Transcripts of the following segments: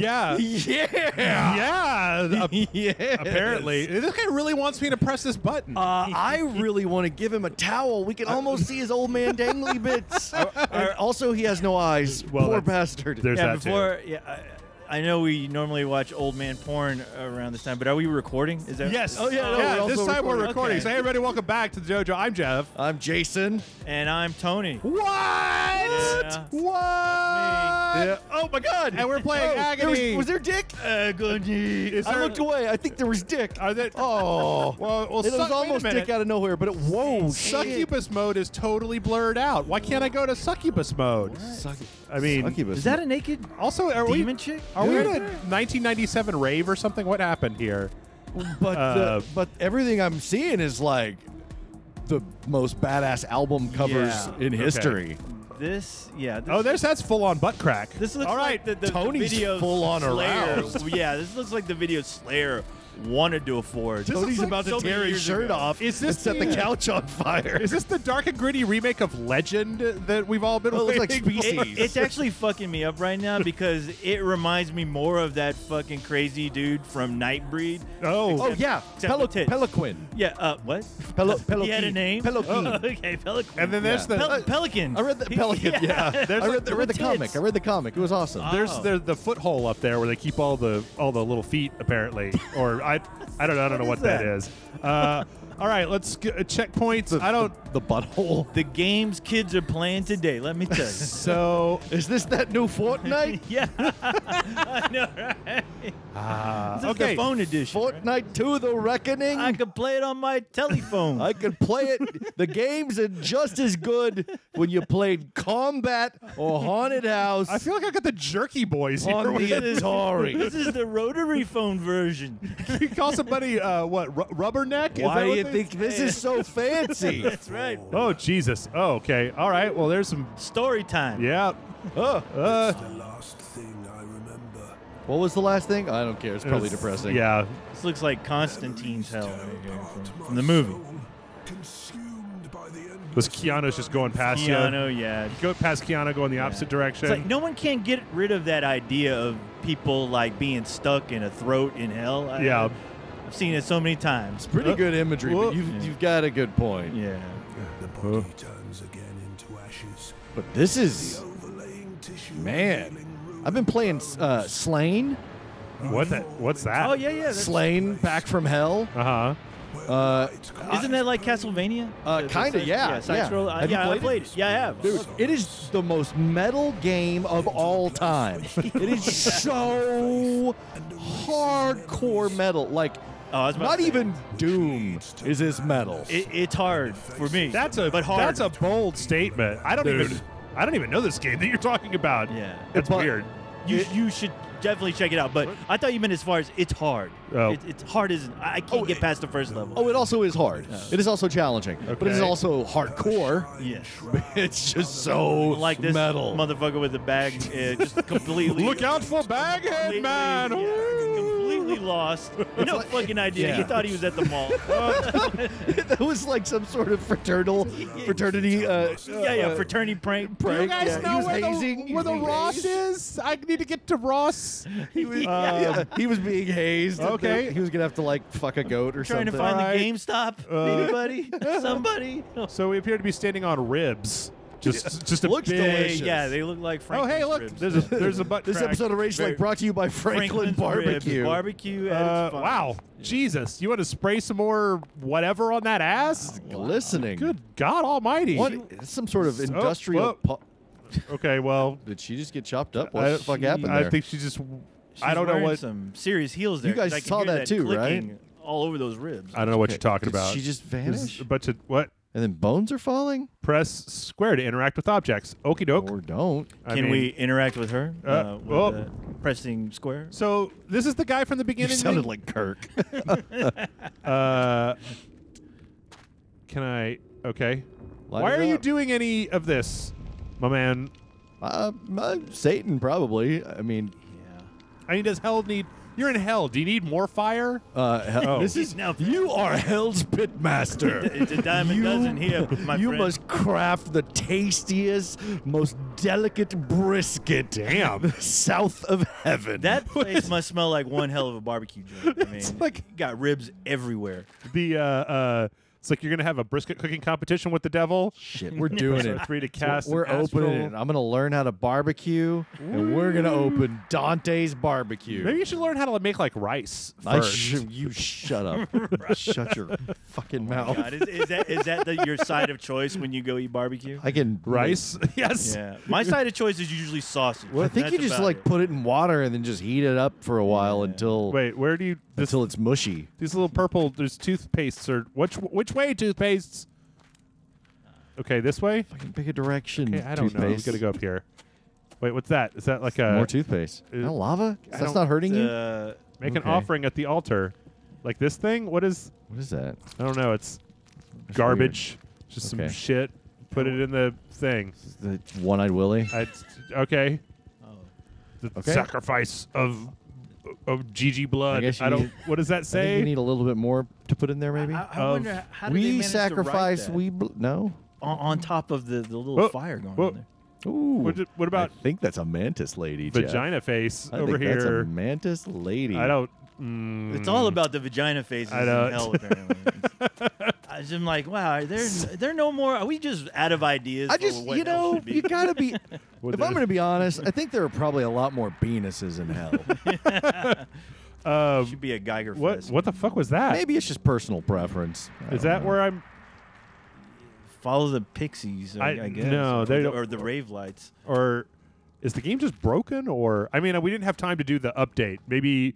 Yeah. Yeah. Yeah. Apparently. This guy really wants me to press this button. I really want to give him a towel. We can almost see his old man dangly bits. And also, he has no eyes. Well, poor bastard. There's that before, too. Yeah. I know we normally watch old man porn around this time, but are we recording? Is that yes? Oh yeah, no, yeah. This time we're recording. Okay. So hey, everybody, welcome back to the Dojo. I'm Jeff. I'm Jason, and I'm Tony. What? Yeah. What? Yeah. Oh my God! And we're playing Agony. Was there dick? Agony. I looked away. I think there was dick. Are there? Oh. well, it was almost dick out of nowhere, but whoa! Succubus mode is totally blurred out. Why can't I go to succubus mode? I mean, succubus. Is that a naked? Also, are we demon chick? Are we in a 1997 rave or something? What happened here? But but everything I'm seeing is like the most badass album covers in history. This, yeah. This that's full-on butt crack. This looks like Tony's full-on aroused. Yeah, this looks like the video Slayer wanted to afford. Tony's like about to tear his shirt off and set the couch on fire. Is this the dark and gritty remake of Legend that we've all been waiting for? It's actually fucking me up right now because it reminds me more of that fucking crazy dude from Nightbreed. Oh yeah, Peloquin. Yeah, what? Peloquin. He had a name? Peloquin. Oh, okay, Peloquin. And then there's the Pelican. I read the Pelican, yeah. I read the comic. It was awesome. There's the foothole up there where they keep all the little feet, apparently, or I don't know what that is. All right, let's checkpoints. The butthole. The games kids are playing today. Let me tell you. So is this that new Fortnite? Yeah. I know, right? This is the phone edition. Fortnite 2: The Reckoning. I could play it on my telephone. I could play it. The games are just as good when you played Combat or Haunted House. I feel like I got the Jerky Boys here on the Atari. This is the rotary phone version. You call somebody Rubberneck? Why do you think this is so fancy? That's right. Oh Jesus. Oh, okay. All right. Well, there's some story time. Yeah. It's the last thing I remember. What was the last thing? I don't care. It's probably depressing. Yeah. This looks like Constantine's hell right here from the movie. Was Keanu's just going past Keanu? Yeah. Go past Keanu, go in the opposite direction. It's like no one can get rid of that idea of people like being stuck in a throat in hell. Yeah. I've seen it so many times. It's pretty good imagery, but you've got a good point. Yeah. The body turns again into ashes. But this is man. I've been playing Slain. What's that? Oh yeah, yeah. Slain Back from Hell. Isn't that like Castlevania? Kind of, yeah. Have you played it? Yeah, I have. Dude, it is the most metal game of all time. It is so hardcore metal. Like, not even Doom is as metal. It's hard for me. That's a bold statement. I don't even know this game that you're talking about. Yeah, it's weird. You should definitely check it out. But I thought you meant as far as it's hard. Oh. It's hard as I can't get past the first level. Oh, it also is hard. It is also challenging, but it is also hardcore. Yes, it's just so like this metal. Motherfucker with the bag, just completely. Look out for Baghead, man! Lost. No fucking idea. Yeah. He thought he was at the mall. That was like some sort of fraternity. Fraternity prank. You guys know where the Ross is? I need to get to Ross. He was being hazed. Okay. He was going to have to like fuck a goat or something. Trying to find the GameStop. Anybody? Somebody? So we appear to be standing on ribs. Just looks delicious. Yeah, they look like Franklin's. Oh, hey, look, ribs. There's a butt crack. This episode of Rage Like brought to you by Franklin's Barbecue. Ribs, barbecue at its wow, yeah. Jesus, you want to spray some more whatever on that ass? Glistening. Good God Almighty! What? Some sort of industrial. Okay, well, did she just get chopped up? What the fuck happened there? I think she just. She's I don't know what. Some serious heels there. You guys saw that too, right? All over those ribs. I don't know what you're talking about. She just vanished. A bunch of what? And then bones are falling? Press square to interact with objects. Okie doke. Or don't. Can we interact with her? Pressing square? So this is the guy from the beginning. You sounded like Kirk. Can I? Okay. Why are you doing any of this, my man? Satan, probably. I mean, yeah. I mean, does hell need You're in hell. Do you need more fire? This is now. You are hell's pit master. It's a dime a dozen here, my friend. You must craft the tastiest, most delicate brisket, damn, south of heaven. That place must smell like one hell of a barbecue joint. I mean, it's like you got ribs everywhere. The it's like you're going to have a brisket cooking competition with the devil. Shit, we're doing it. Three to cast. We're opening it. I'm going to learn how to barbecue, and we're going to open Dante's Barbecue. Maybe you should learn how to make, like, rice first. You shut up. Shut your fucking mouth. God. Is that your side of choice when you go eat barbecue? I can rice? Yes. Yeah. My side of choice is usually sausage. Well, I think you just, like, put it in water and then just heat it up for a while until... Wait, where do you... Until it's mushy. These little purple, there's toothpastes. Or which way, toothpastes? Okay, this way? Fucking pick a direction. Okay, I don't know. I'm going to go up here. Wait, what's that? Is that like a... More toothpaste. Is that lava? That's not hurting you? Make an offering at the altar. Like this thing? What is... What is that? I don't know. It's garbage. Weird. Just some shit. Put it in the thing. The one-eyed Willy? Okay. Oh. The sacrifice of... GG blood. I don't. What does that say? I think you need a little bit more to put in there, maybe. I wonder how did they sacrifice. To write that? On top of the little fire going on there. Ooh. What about? I think that's a mantis lady. Vagina face over here. That's a mantis lady. I don't. It's all about the vagina faces in hell, apparently. I'm like, wow, there no more. Are we just out of ideas? You know, you gotta be. If I'm gonna be honest, I think there are probably a lot more penises in hell. Should be a Geiger fest. What the fuck was that? Maybe it's just personal preference. Is that where I'm? Follow the pixies, I guess. No, or the rave lights. Or is the game just broken? Or I mean, we didn't have time to do the update. Maybe.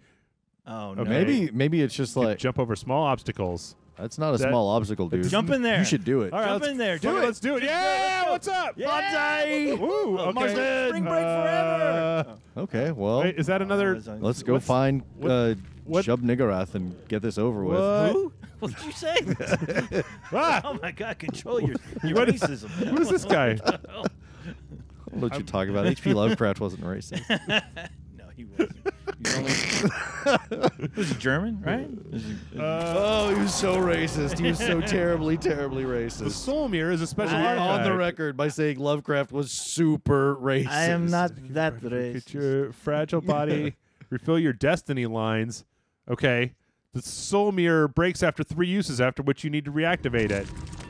Oh no. Okay. Maybe it's just like jump over small obstacles. That's not a small obstacle, dude. Jump in there. You should do it. All right, jump in there. Do it. Let's do it. Yeah. What's up? Bonsai. Woo. Okay. Spring break forever. Okay. Well. Wait, is that another? Let's go find Shub Niggurath and get this over with. Who? What did you say? Oh my God! Control your racism. Who is this guy? I'll let you talk about it. H.P. Lovecraft wasn't racist. He wasn't. He was German, right? He was so racist. He was so terribly, terribly racist. The Soul Mirror is a special artifact. On the record by saying Lovecraft was super racist. I am not that racist. Get your fragile body, refill your destiny lines. Okay. The Soul Mirror breaks after 3 uses, after which you need to reactivate it.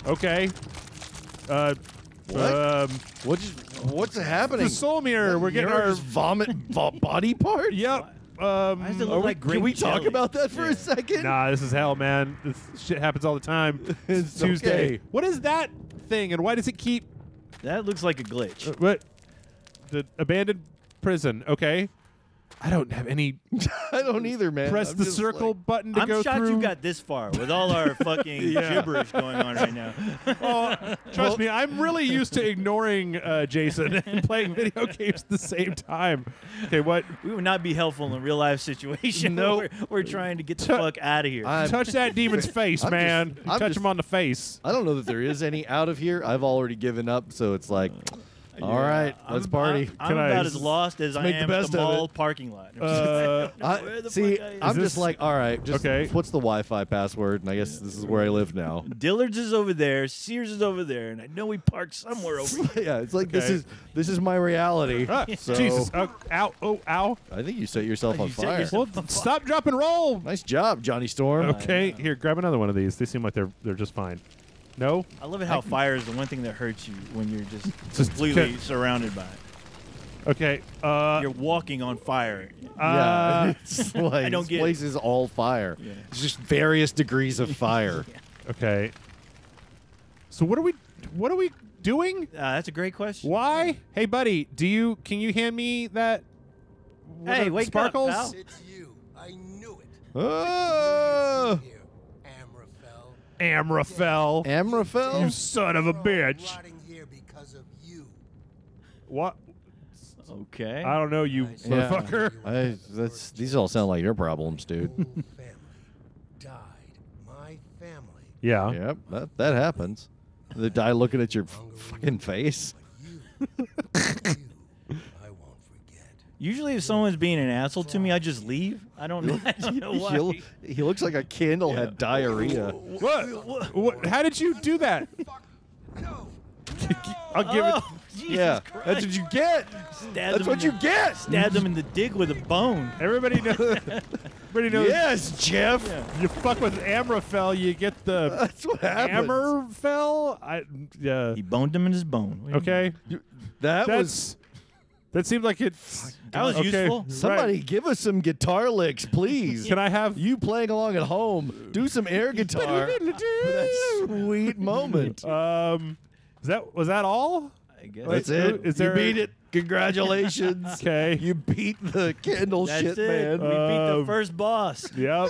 Okay. What? What's happening? The Soul Mirror. We're getting our vomit body part. Yep. Why does it look like can we talk about that for a second? Nah, this is hell, man. This shit happens all the time. It's Tuesday. Okay. What is that thing, and why does it keep? That looks like a glitch. What? The abandoned prison. Okay. I don't have any. I don't either, man. Press the circle button to go through. I'm shocked you got this far with all our fucking gibberish going on right now. Trust me, I'm really used to ignoring Jason and playing video games at the same time. Okay, what? We would not be helpful in a real life situation. No, we're trying to get the fuck out of here. Touch that demon's face, man. Touch him on the face. I don't know that there is any out of here. I've already given up, so it's like. All right, let's party. I'm about as lost as I am at the mall parking lot. See, I'm just like, all right, just what's the Wi-Fi password? And I guess this is where I live now. Dillard's is over there, Sears is over there, and I know we parked somewhere over here. Yeah, it's like this is my reality. So. Jesus, ow, oh, ow. I think you set yourself on fire. Well, stop, drop, and roll. Nice job, Johnny Storm. Okay, here, grab another one of these. They seem like they're just fine. No? I love it how fire is the one thing that hurts you when you're just completely surrounded by it. Okay. You're walking on fire. It's like I don't get this place is all fire. Yeah. It's just various degrees of fire. Okay. So what are we doing? That's a great question. Why? Hey buddy, can you hand me that? Hey, wake sparkles? Up, pal. It's you. I knew it. Oh. Amraphel. Amraphel? You son of a bitch. What? Okay. I don't know, you motherfucker. These all sound like your problems, dude. Died. My family. Yeah. Yep, that happens. They die looking at your fucking face. You, I won't forget. Usually if someone's being an asshole to me, I just leave. I don't know why. He looks like a candle had diarrhea. What? How did you do that? I'll give it. Jesus Christ. That's what you get. That's what you get. Stabbed him in the dick with a bone. Everybody knows. Yes, Jeff. Yeah. You fuck with Amrafel, you get the. That's what happens. Amrafel. He boned him in his bone. Okay. That was. That seemed like it. That was useful. Somebody give us some guitar licks, please. Can I have you playing along at home? Do some air guitar. For that sweet moment. Was that all? I guess that's it. You beat it. Congratulations. Okay. You beat the candle shit man. We beat the first boss. Yep.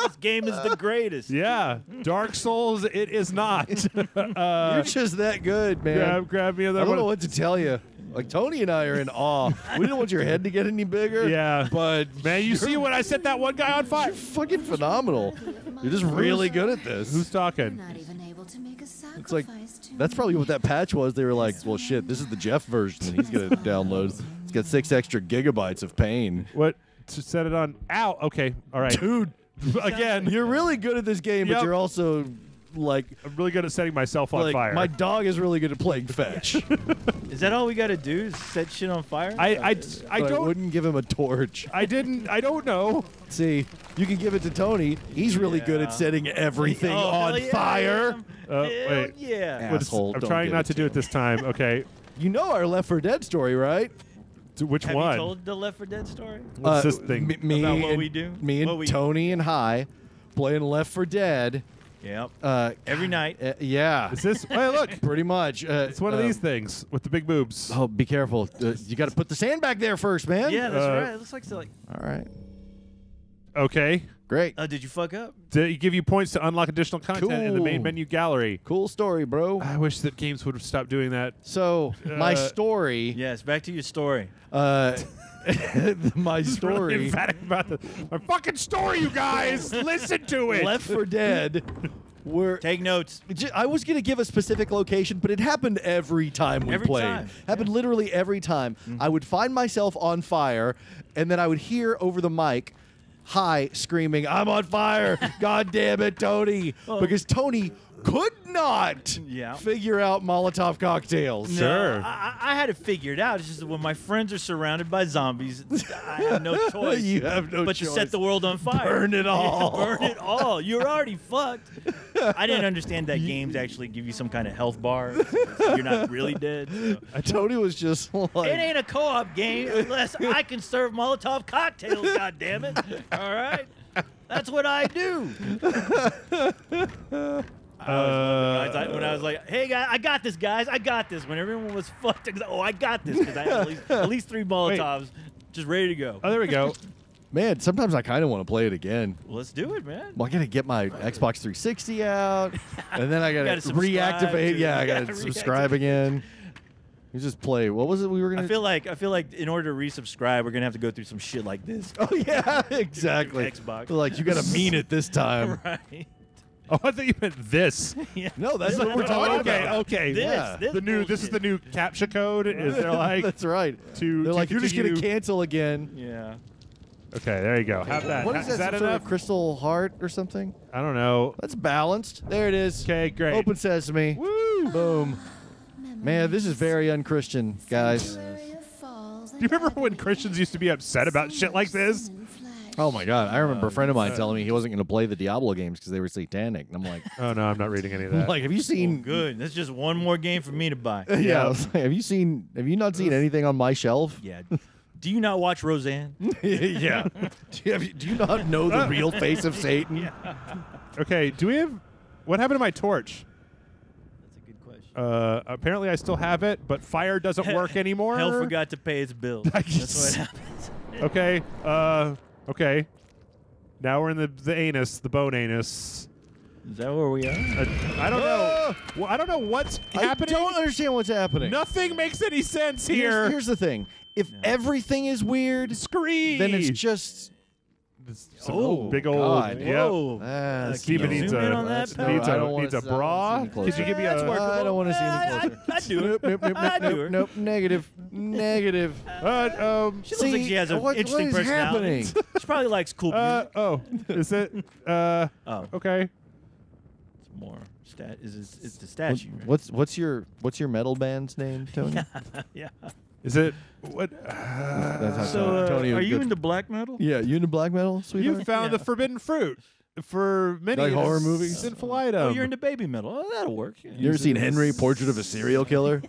This game is the greatest. Yeah. Dark Souls, it is not. You're just that good, man. Grab me another one. I don't know what to tell you. Like, Tony and I are in awe. We didn't want your head to get any bigger. Yeah. But, man, you see when I set that one guy on fire? You're fucking phenomenal. You're just really good at this. Who's talking? Not even able to make a sacrifice. It's like, that's probably what that patch was. They were like, well, shit, this is the Jeff version that he's going to download. It's got 6 extra gigabytes of pain. What? To set it on. Ow. Okay. All right. Dude. Again. You're really good at this game, but you're also, like... I'm really good at setting myself on fire. My dog is really good at playing fetch. Is that all we got to do is set shit on fire? I wouldn't give him a torch. I don't know. See, you can give it to Tony. He's really good at setting everything on fire. Wait. Yeah. Asshole, I'm trying not to do it this time. Okay. You know our Left 4 Dead story, right? Which one? Have you told the Left 4 Dead story? What's this thing? Me and Tony and Hi playing Left 4 Dead. Yep. Every night. Yeah. Is this? Hey, look. Pretty much. It's one of these things with the big boobs. Oh, be careful. You got to put the sand back there first, man. Yeah, that's right. It looks like so. Like... All right. Okay. Great. Did you fuck up? Did it give you points to unlock additional content in the main menu gallery? Cool story, bro. I wish that games would have stopped doing that. So my story. Yes, back to your story. My story. Really emphatic about my fucking story, you guys. Listen to it. Left 4 Dead. Take notes. I was going to give a specific location, but it happened every time we played. Happened literally every time. I would find myself on fire, and then I would hear over the mic, Hi, screaming, I'm on fire. God damn it, Tony. Because Tony could not figure out Molotov cocktails. No, sure. I had it figured out. It's just that when my friends are surrounded by zombies, I have no choice. You have no choice. But to set the world on fire. Burn it all. Yeah, burn it all. You're already fucked. I didn't understand that games actually give you some kind of health bar. So you're not really dead. So. Tony was just like... It ain't a co-op game unless I can serve Molotov cocktails, goddammit. All right? That's what I do. When I was like, hey, guys, I got this, guys. I got this. When everyone was fucked, I got this. Because I had at least 3 Molotovs just ready to go. Oh, there we go. Man, sometimes I kind of want to play it again. Well, let's do it, man. Well, I got to get my Xbox 360 out. And then I got to reactivate. Yeah, I got to subscribe again. You just play. What was it we were going to... I feel like in order to resubscribe, we're going to have to go through some shit like this. Oh, yeah, exactly. Xbox. Like, you got to mean it this time. Right. Oh, I thought you meant this. Yeah. No, that's what we're talking about. Okay, this is the new CAPTCHA code. Is there like that's right. They're like you're just gonna cancel again. Yeah. Okay, there you go. Have that. What is that? Is that some sort of crystal heart or something? I don't know. That's balanced. There it is. Okay, great. Open sesame. Woo! Boom. Man, this is very unchristian, guys. Do you remember when Christians used to be upset about shit like this? Oh, my God. I remember a friend of mine telling me he wasn't going to play the Diablo games because they were satanic. And I'm like... Oh, no, I'm not reading any of that. I'm like, have you seen... Oh, good. That's just one more game for me to buy. Yeah. I was like, have you not seen anything on my shelf? Yeah. Do you not watch Roseanne? Yeah. Do you not know the real face of Satan? Yeah. Okay. Do we have... What happened to my torch? Apparently, I still have it, but fire doesn't work anymore. Hell forgot to pay its bill. That's what happens. Okay. Okay, now we're in the anus, the bone anus. Is that where we are? I don't know. Well, I don't know what's happening. I don't understand what's happening. Nothing makes any sense here. Here's the thing: if everything is weird, then it's just Steven needs a bra. Could you give me a? I don't want to see any closer. I do. Nope. Negative. She looks like she has an interesting personality. She probably likes cool music. Oh, is it? Oh, okay. It's more. It's the statue. Right? What's your metal band's name, Tony? Yeah. Is it what? Tony, are you into black metal? Yeah, you into black metal, sweetheart? You found the forbidden fruit for many like horror movies. Sinful item. Oh, you're into baby metal. Oh, that'll work. Yeah. You ever seen Henry, Portrait of a Serial Killer?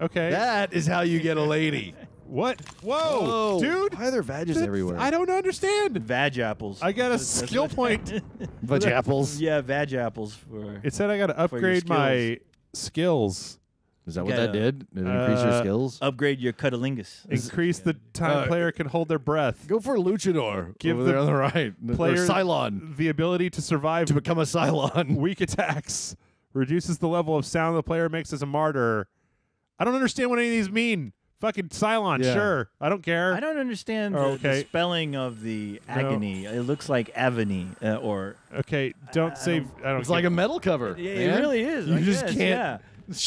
Okay, that is how you get a lady. What? Whoa, dude! Why are there vages everywhere? I don't understand. Vag apples. I got a skill point. Vag apples. Yeah, vag apples. It said I got to upgrade my skills. Is that what that did? Did it increase your skills? Upgrade your cunnilingus. Increase the time player can hold their breath. Go for a luchador. Give over there on the right. Player Cylon. The ability to survive. To become a Cylon. Weak attacks. Reduces the level of sound the player makes as a martyr. I don't understand what any of these mean. Fucking Cylon, sure. I don't care. I don't understand the spelling of the agony. It looks like agony or... Okay, don't save... It's like a metal cover. It really is. You just can't... Yeah.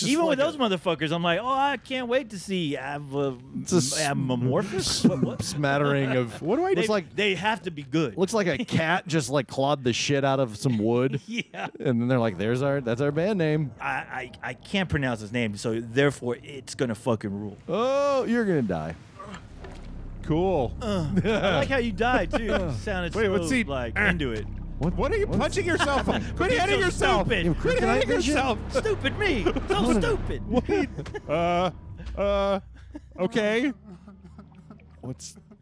Even like with those motherfuckers, I'm like, oh, I can't wait to see Abmorphous smattering of what do I? It's like they have to be good. Looks like a cat just like clawed the shit out of some wood. Yeah, and then they're like, "There's that's our band name." I can't pronounce his name, so therefore it's gonna fucking rule. Oh, you're gonna die. Cool. I like how you died too. Sounded like into it. What are you punching yourself on? Quit hitting yourself! Quit hitting yourself! Stupid me! So stupid! Wait. Okay.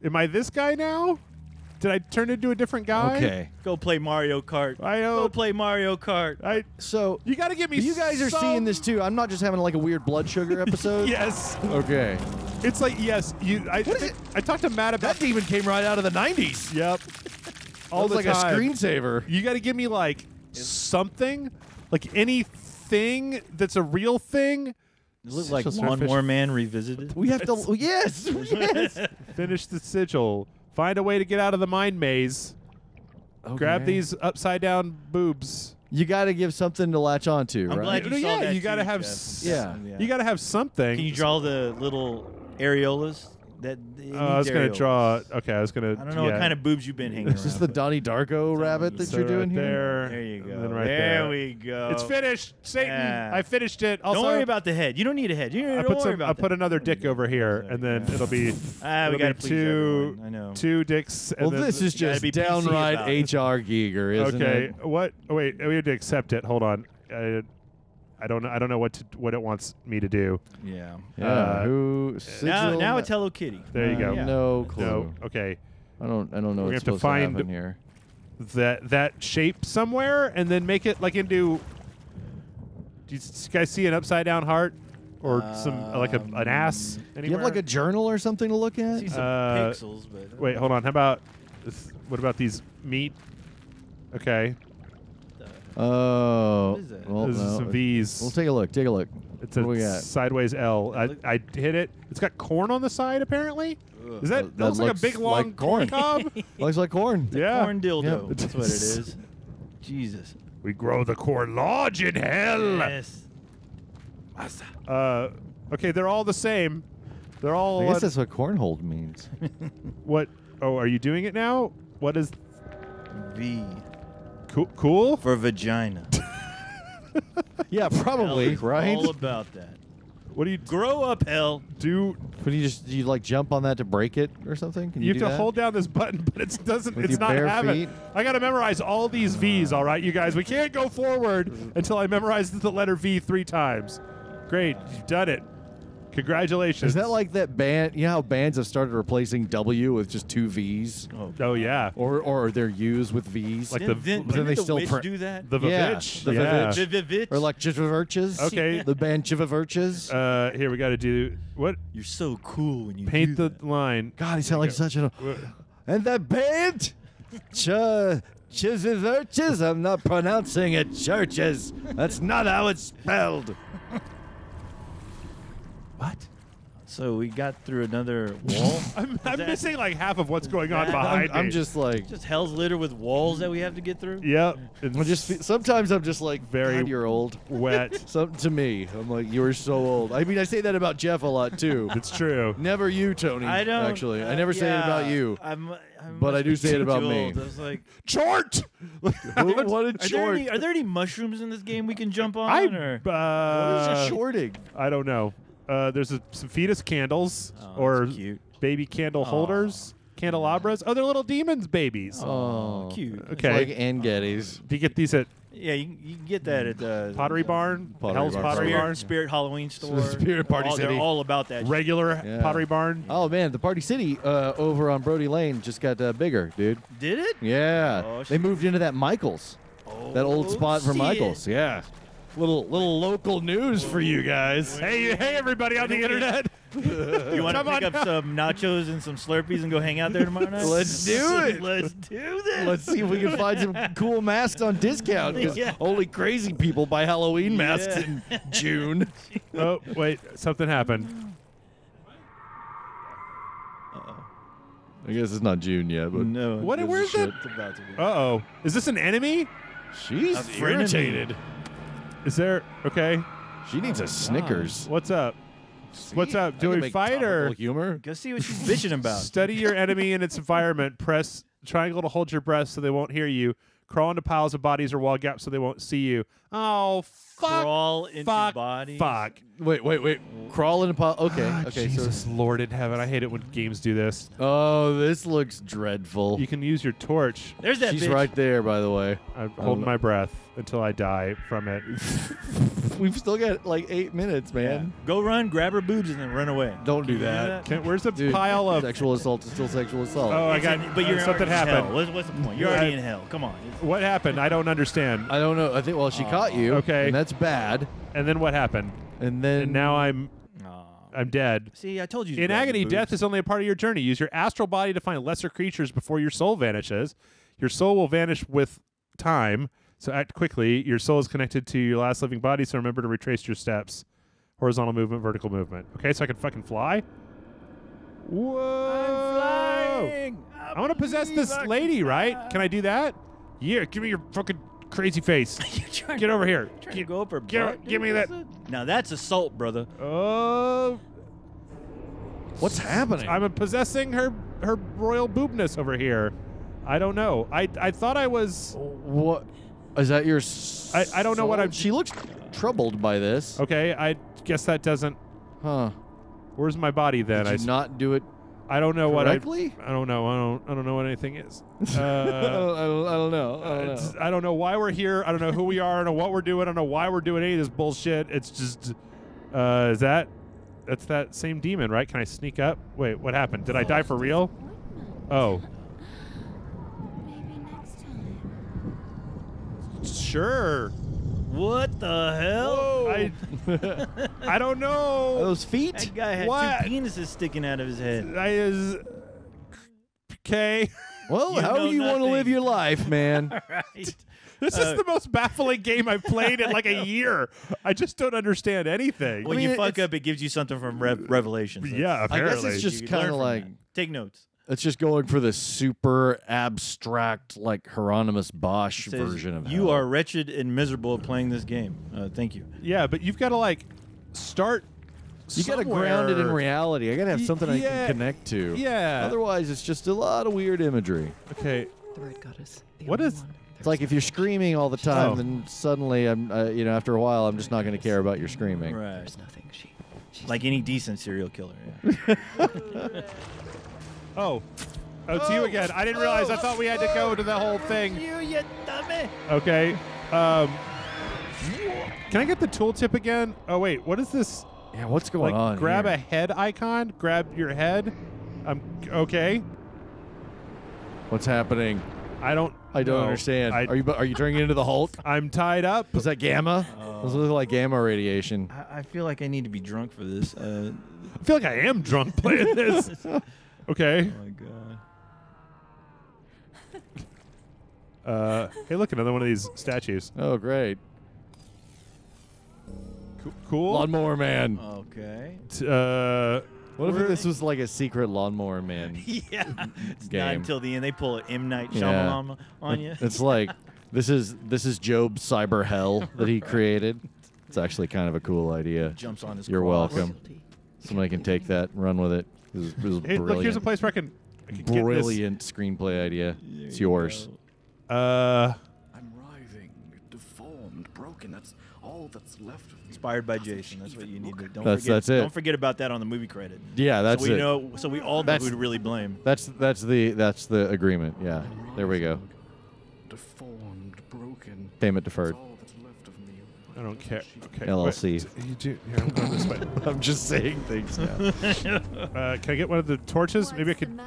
Am I this guy now? Did I turn into a different guy? Okay. Go play Mario Kart. Go play Mario Kart. So you gotta give me. You guys are seeing this too. I'm not just having like a weird blood sugar episode. Yes. Okay. It's like I talked to Matt about that. Demon came right out of the '90s. Yep. All the time. A screensaver. You got to give me like something, like anything that's a real thing. It looks like Lawnmower Man revisited. We have to, yes. Finish the sigil. Find a way to get out of the mind maze. Okay. Grab these upside down boobs. You got to give something to latch onto, right? I'm glad you saw that. You got to have, you got to have something. Can you draw the little areolas? I was going to draw... Okay, I was going to... I don't know what kind of boobs you've been hanging around. Is this the Donnie Darko rabbit that you're doing here? There you go. There we go. It's finished. Satan, I finished it. Also, don't worry about the head. You don't need a head. I'll put another dick over here, and then it'll be... we got to two, I know. Two dicks. Well, this is just downright HR Giger, isn't it? Okay, what... Oh, wait, we have to accept it. Hold on. I don't know what it wants me to do. Yeah. Now it's Hello Kitty. There you go. Yeah. No clue. No. Okay. I don't know. We have to find here that shape somewhere and then make it like into. Do you guys see an upside down heart or an ass? Anywhere? Do you have like a journal or something to look at? I see some pixels, but wait, hold on. How about this? What about these meat? Okay. Oh, well, this is some V's. Well, take a look. Take a look. It's a sideways L. I hit it. It's got corn on the side, apparently. Is that looks like a big long corn cob? Looks like corn. Yeah, corn dildo. Yeah. That's what it is. Jesus. We grow the corn large in hell. Yes. Okay, they're all the same. They're all. I guess that's what cornhold means. What? Oh, are you doing it now? What is V? Cool? For vagina. Yeah, probably, right? All about that. What do you grow up, hell? Do you like jump on that to break it or something? Can you have to hold down this button, but it doesn't. It's not having. I gotta memorize all these V's. All right, you guys. We can't go forward until I memorize the letter V 3 times. Great, you've done it. Congratulations. Is that like that band? You know how bands have started replacing W with just 2 V's? Oh yeah. Or they're U's with V's. Like then they still do that. The Vivitch. The Vivitch. Or like Chvrches. Okay. The band Chvrches. Here we got to do what? You're so cool when you paint the line. God, he sound like such an. And that band. Chvrches. I'm not pronouncing it. Churches. That's not how it's spelled. What? So we got through another wall. I'm missing like half of what's going on behind me. I'm just like... Just hell's litter with walls that we have to get through? Yep. Just, sometimes I'm just like, God, you're old. Wet. To me, I'm like, you're so old. I mean, I say that about Jeff a lot, too. It's true. Never you, Tony, I don't, actually. I never say it about you. But I do say it about me. I was like... Chort! What a chort. Are there any mushrooms in this game we can jump on? What is a shorting? I don't know. There's some fetus candles or baby candle holders, candelabras. Oh, they're little demons, babies. Oh, cute. Okay. It's like Angetties. Do you get these at? Yeah, you can get that at the Pottery Barn, Hell's Pottery Barn, Spirit Halloween store, Spirit Party City. They're all about that. Regular Pottery Barn. Oh man, the Party City over on Brody Lane just got bigger, dude. Did it? Yeah. Oh, they moved into that Michaels, that old spot from Michaels. Yeah. Little local news for you guys. Hey everybody on the internet. You want to pick up some nachos and some Slurpees and go hang out there tomorrow night? Let's do it. Let's do this. Let's see if we can find some cool masks on discount. Yeah. Only crazy people buy Halloween masks in June. Oh, wait. Something happened. I guess it's not June yet. But no. Where's that? Uh-oh. Is this an enemy? She's irritated. Is there... Okay. She needs a Snickers. What's up? What's up? Do we fight her? Humor? Go see what she's bitching about. Study your enemy and its environment. Press triangle to hold your breath so they won't hear you. Crawl into piles of bodies or wall gaps so they won't see you. Oh, fuck. Crawl into bodies? Fuck. Wait. Crawl into piles. Okay. Okay. Jesus, Lord in heaven. I hate it when games do this. Oh, this looks dreadful. You can use your torch. There's that bitch. She's right there, by the way. I'm holding my breath until I die from it. We've still got like 8 minutes, man. Yeah. Go run, grab her boobs, and then run away. Don't do that. Where's the pile of sexual assault? Is still sexual assault. Oh, I got. But you're something happened. What's the point? You're already in hell. Come on. What happened? I don't understand. I don't know. I think she caught you. Okay, and that's bad. And then what happened? And now I'm dead. See, I told you. In agony, death is only a part of your journey. Use your astral body to find lesser creatures before your soul vanishes. Your soul will vanish with time. So act quickly. Your soul is connected to your last living body, so remember to retrace your steps. Horizontal movement, vertical movement. Okay, so I can fucking fly? Whoa! I'm flying! I want to possess this lady, right? Can I do that? Yeah, give me your fucking crazy face. Get over here. Trying to go up her butt, dude, give me that. Now that's assault, brother. Oh. What's happening? I'm possessing her royal boobness over here. I don't know. I thought I was... What? Is that your I don't know what I'm... She looks troubled by this. Okay, I guess that doesn't... Huh. Where's my body then? Did you not do it I don't know correctly? What I don't know. I don't know what anything is. I don't know. I don't know why we're here. I don't know who we are. I don't know what we're doing. I don't know why we're doing any of this bullshit. It's just... is that... That's that same demon, right? Can I sneak up? Wait, what happened? Did I die for real? Oh. Sure. What the hell? I don't know. Those feet? That guy had two penises sticking out of his head. Okay. Well, how do you want to live your life, man? Right. This is the most baffling game I've played in like a year. I just don't understand anything. When you fuck up, it gives you something from Revelations. Yeah, apparently. I guess it's just kind of like... Take notes. It's just going for the super abstract, like Hieronymus Bosch version of you are wretched and miserable playing this game. Thank you. Yeah, but you've got to like start. You got to ground it in reality. I got to have something I can connect to. Yeah. Otherwise, it's just a lot of weird imagery. Okay. The red goddess. What is? It's like if you're screaming all the time, then suddenly, you know, after a while, I'm just not going to care about your screaming. Right. There's nothing. She's like any decent serial killer. Yeah. Oh, it's you again. I didn't realize. I thought we had to go to the whole thing. You dummy. Okay. Can I get the tooltip again? Oh, wait. What is this? Yeah, what's going on? Grab a head icon. Grab your head. Okay. What's happening? I don't understand. Are you turning into the Hulk? I'm tied up. Was that gamma? This looks like gamma radiation. I feel like I need to be drunk for this. I feel like I am drunk playing this. Okay. Oh my god. Hey, look, another one of these statues. Oh, great. Cool. Lawnmower Man. Okay. What if this was like a secret Lawnmower Man? Yeah, it's game. Not until the end. They pull an M. Night Shyamalan on you. It's like this is Job's cyber hell that he created. It's actually kind of a cool idea. Jumps on his. You're cross. Welcome. Somebody can take that, and run with it. It was hey, look, here's a place where I can brilliant get this. Screenplay idea. There it's yours. You I'm writhing, deformed, broken. That's all that's left of me. Inspired by Jason. That's what you need to. Don't forget. Don't forget about that on the movie credit. Yeah, that's it. Know. So we all know who to really blame. That's the agreement. Yeah. There we go. Deformed, broken. Payment deferred. I don't care. Okay. LLC. Wait, you do, yeah, I'm going this way. I'm just saying things now. Can I get one of the torches? Maybe I could.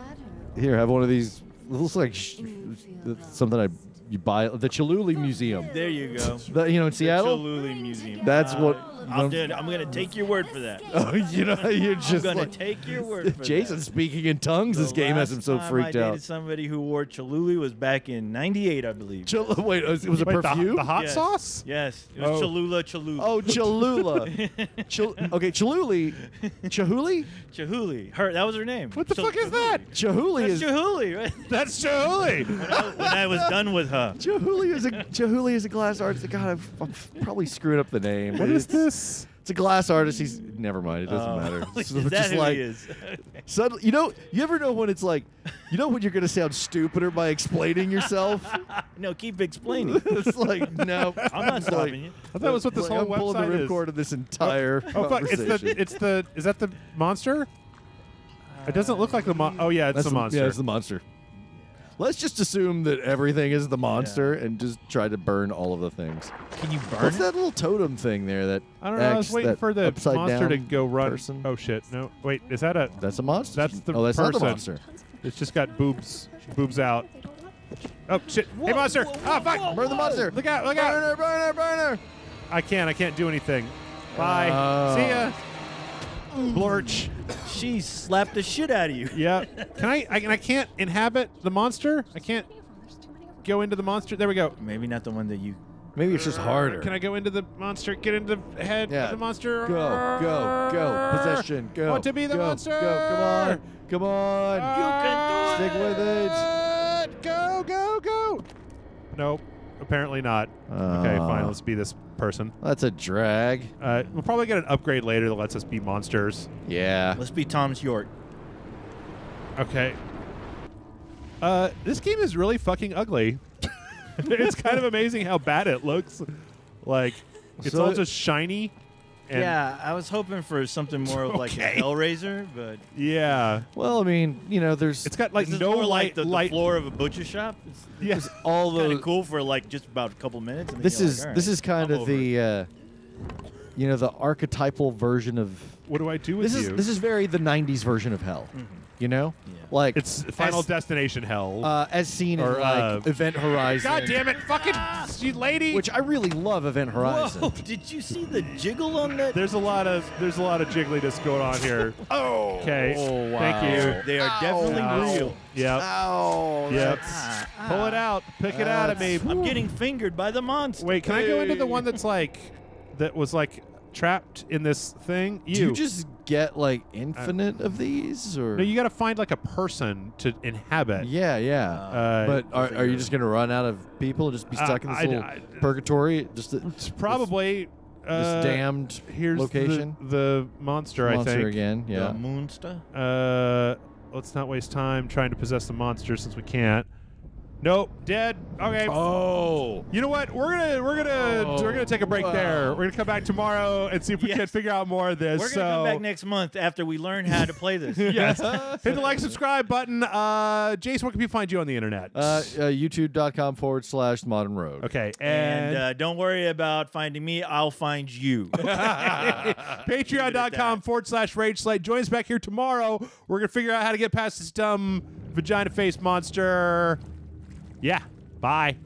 Here, have one of these. It looks like something you buy. The Chihuly Museum. There you go. In Seattle? The Chihuly Museum. That's what. I'm going to take your word for that. Oh, you're just. I'm going to take your word for that. Jason speaking in tongues. This game has him so freaked out. I dated somebody who wore Chihuly was back in '98, I believe. Wait, it was a perfume? The hot sauce? Yes. It was Cholula. Oh, Cholula. Okay, Chihuly. Chihuly? Chihuly. That was her name. What the fuck is that? Chihuly is. That's Chihuly, right? That's Chihuly. When I was done with her. Chihuly is a glass artist. God, I'm probably screwing up the name. What is this? It's a glass artist. He's never mind. It doesn't matter. It's just that who like, he is? Suddenly, you ever know when it's like, when you're gonna sound stupider by explaining yourself? No, keep explaining. It's like no, I'm not stopping you. I thought it was what this whole website is. I'm pulling the ripcord of this entire conversation. Fuck! It's the. Is that the monster? It doesn't look like the monster. Oh yeah, it's the monster. Yeah, it's the monster. Let's just assume that everything is the monster and just try to burn all of the things. Can you burn? What's that little totem thing there? That I don't know. I was waiting for the monster to go run. Person. Oh shit! No, wait. Is that a? That's a monster. That's the. Oh, that's person. Not the monster. It's just got boobs out. Oh shit! Whoa, hey monster! Whoa, fuck! Whoa, burn the monster! Look out! Look out! Burn her! I can't do anything. Bye. See ya. Blurch. She slapped the shit out of you. Yeah. Can I can't inhabit the monster? I can't go into the monster. There we go. Maybe not the one that you... Maybe it's just harder. Can I go into the monster? Get into the head of the monster? Go. Possession. Go. Want to be the monster? Go. Come on. You can do it. Stick with it. Go. Nope. Apparently not. Okay, fine. Let's be this person. That's a drag. We'll probably get an upgrade later that lets us be monsters. Yeah. Let's be Tom's York. Okay. This game is really fucking ugly. It's kind of amazing how bad it looks. Like, it's all just shiny. And yeah, I was hoping for something more of like a Hellraiser, but yeah. Well, I mean, there's it's got like no light. The floor of a butcher shop. Yes, yeah. All the kind of cool for like just about a couple minutes. And this is like, right, this is kind of the the archetypal version of what do I do with this you? This is very the '90s version of hell. Mm-hmm. Yeah. Like it's Final Destination hell, as seen in like Event Horizon. God damn it, fucking lady! Which I really love Event Horizon. Whoa, did you see the jiggle on that? There's a lot of jiggliness going on here. Oh, okay. Oh, wow. Thank you. They are definitely real. Yep. Oh, yep. Pull it out. Pick it out of me. I'm getting fingered by the monster. Wait, can I go into the one that's like that was trapped in this thing? Do you just get like infinite of these, or no? You got to find like a person to inhabit. Yeah. But are you just gonna run out of people and just be stuck in this little purgatory? It's probably this damned here's location. The monster, I think. Monster again. Yeah. The monster. Let's not waste time trying to possess the monster since we can't. Nope, dead. Okay. Oh. You know what? We're gonna take a break there. We're gonna come back tomorrow and see if we can figure out more of this. We're gonna come back next month after we learn how to play this. Yes. Hit the like, subscribe button. Jason, where can people find you on the internet? YouTube.com/modernroad. Okay. And don't worry about finding me. I'll find you. Patreon.com/RageSlight. Join us back here tomorrow. We're gonna figure out how to get past this dumb vagina face monster. Yeah. Bye.